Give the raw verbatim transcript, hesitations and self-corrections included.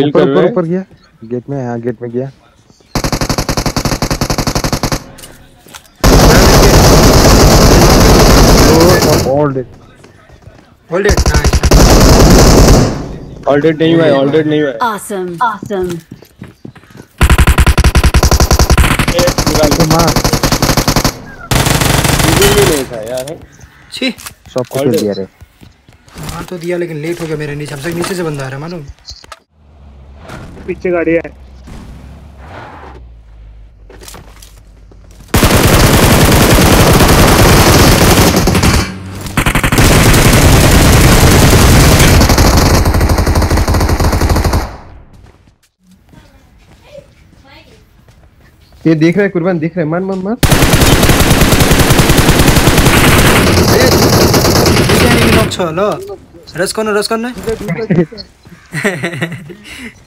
ऊपर ऊपर ऊपर गया गेट में। हाँ गेट में गया। All dead all dead nice. All dead नहीं हुआ है, ऑल डेड नहीं हुआ है। Awesome awesome. एक निकाल मार। ये नहीं था यार। छी सब कुछ दिया रे। मार तो दिया लेकिन लेट हो गया मेरे नीचे। हमसे नीचे से बंदा आ रहा है मालूम। पीछे गाड़ी है। ये देख रहा है कुर्बान, देख रहा है। मान मान मान चलो रस करना रस करना